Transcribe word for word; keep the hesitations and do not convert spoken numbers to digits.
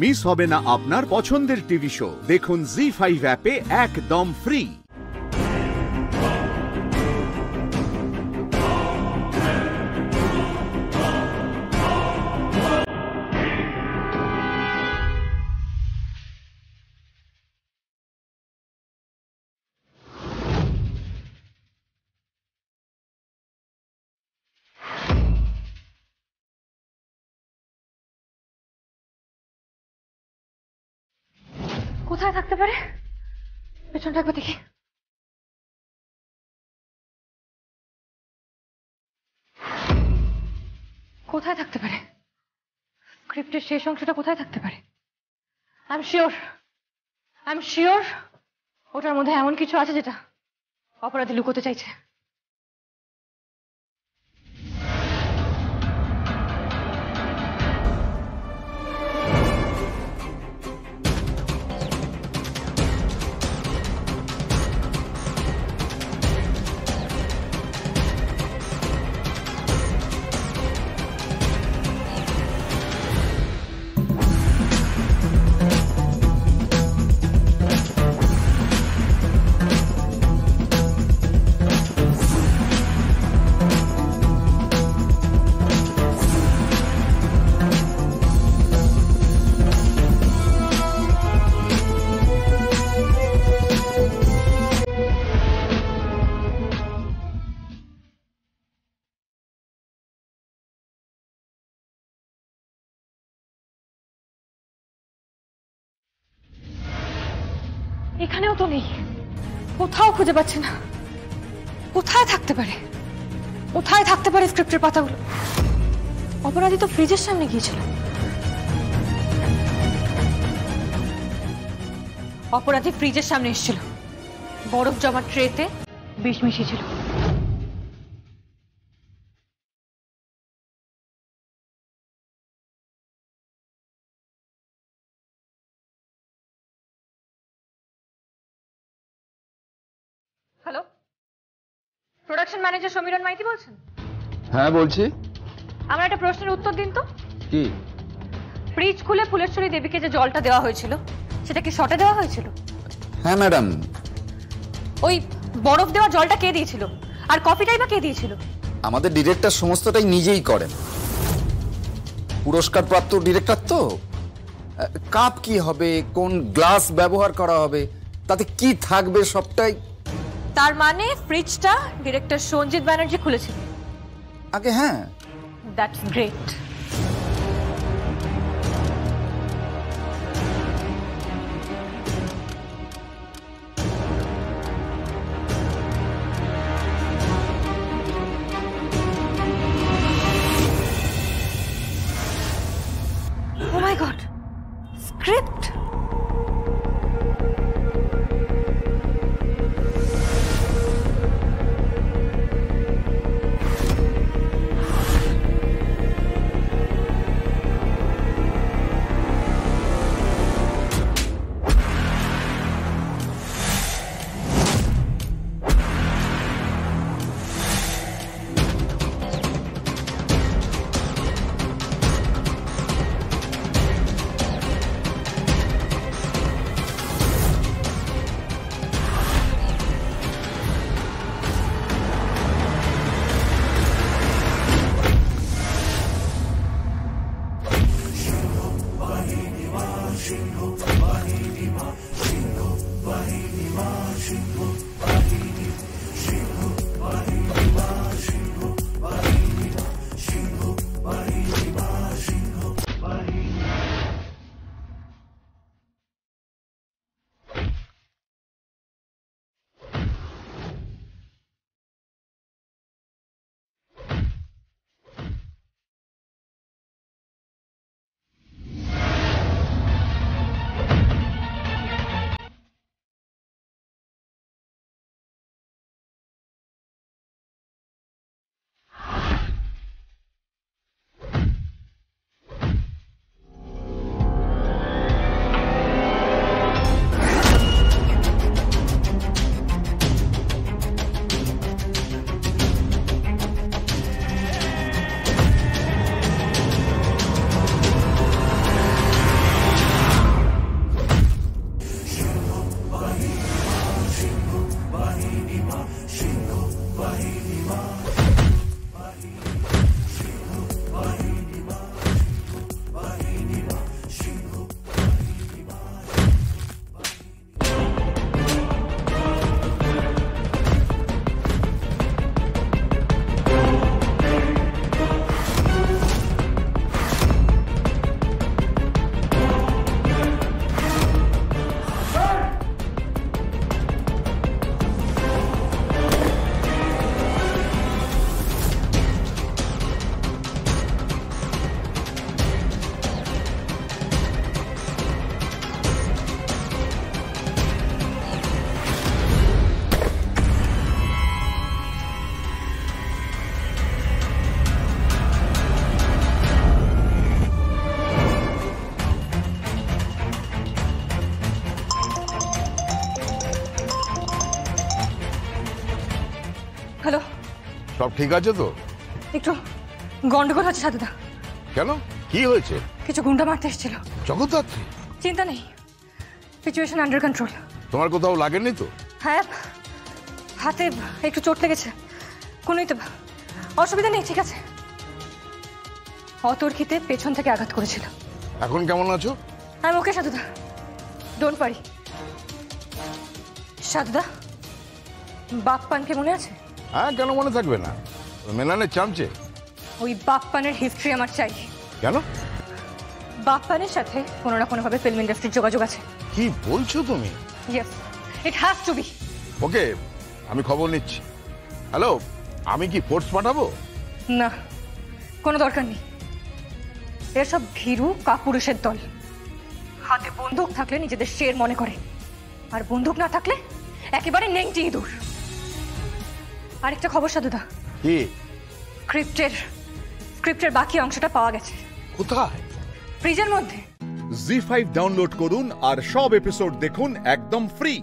Miss হবে না আপনার পছন্দের টিভি শো। দেখুন জি ফাইভ অ্যাপে একদম ফ্রি। কোথায় থাকতে পারে? পেছনটা একবার দেখি। কোথায় থাকতে পারে? স্ক্রিপ্টের শেষ অংশটা কোথায় থাকতে পারে? I am sure I am sure ওটার মধ্যে এমন কিছু আছে যেটা অপরাধী লুকোতে চাইছে। এখানেও তো নেই, কোথাও খুঁজে পাচ্ছি না। কোথায় থাকতে পারে? কোথায় থাকতে পারে স্ক্রিপ্টের পাতাগুলো? অপরাধী তো ফ্রিজের সামনে গিয়েছিল। অপরাধী ফ্রিজের সামনে এসেছিল, বরফ জমা ট্রেতে বিষ মিশিয়েছিল। Hello, production manager Samiran Maiti বলছেন? হ্যাঁ বলছি। আমার একটা প্রশ্নের উত্তর দিন তো। কি? ফ্রিজ খুলে ফুলেশ্বরী দেবীকে যে জলটা দেওয়া হয়েছিল সেটা কি শটে দেওয়া হয়েছিল? হ্যাঁ ম্যাডাম। ওই বরফ দেওয়া জলটা কে দিয়েছিল? আর কপিটাই বা কে দিয়েছিল? আমাদের ডিরেক্টর সমস্তটাই নিজেই করেন, পুরস্কার প্রাপ্ত ডিরেক্টর তো। কাপ কি হবে, কোন গ্লাস ব্যবহার করা হবে, তাতে কি থাকবে, সবটাই। তার মানে ফ্রিজটা ডিরেক্টর সঞ্জিত ব্যানার্জি খুলেছিল আগে? হ্যাঁ। That's great. Oh my god, script! সব ঠিক আছে তো? একটু গন্ডগোল আছে সাধুদা। কেন, কি হয়েছে? কিছু গুন্ডা মারতে এসেছিল। জগদ্ধাত্রী? চিন্তা নেই, সিচুয়েশন আন্ডার কন্ট্রোল। তোমার কোথাও লাগেনি তো? হ্যাঁ, হাতে একটু চোট লেগেছে। কোনোই তো অসুবিধা নেই, ঠিক আছে। অতর্কিতে পেছন থেকে আঘাত করেছিল। এখন কেমন আছো? আমি ওকে সাধুদা, ডোন্ট ওয়ারি। সাধুদা, বাপ্পানকে মনে আছে? হ্যাঁ, কেন মনে থাকবে না, মেনানের চামচে। ওই বাপ্পানের হিস্ট্রি আমার চাই। কেন? বাপ্পানের সাথে কোনো না কোনোভাবে ফিল্ম ইন্ডাস্ট্রির যোগাযোগ আছে। কি বলছো তুমি? Yes, it has to be. Okay, আমি খবর নিচ্ছি। হ্যালো, আমি কি ফোর্স পাঠাবো? না, কোনো দরকার নেই। এর সব ভীরু কাপুরুষের দল। হাতে বন্দুক থাকলে নিজেদের শের মনে করে, আর বন্দুক না থাকলে একেবারে নেংটি ইঁদুর। আরেকটা খবর সাধুদা। কি? স্ক্রিপ্টের স্ক্রিপ্টের বাকি অংশটা পাওয়া গেছে। কোথায়? ফ্রিজের মধ্যে। জি ফাইভ ডাউনলোড করুন আর সব এপিসোড দেখুন একদম ফ্রি।